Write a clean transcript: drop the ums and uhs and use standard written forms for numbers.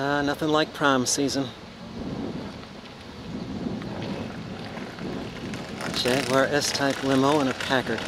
Nothing like prime season. Jaguar S-Type limo and a Packard.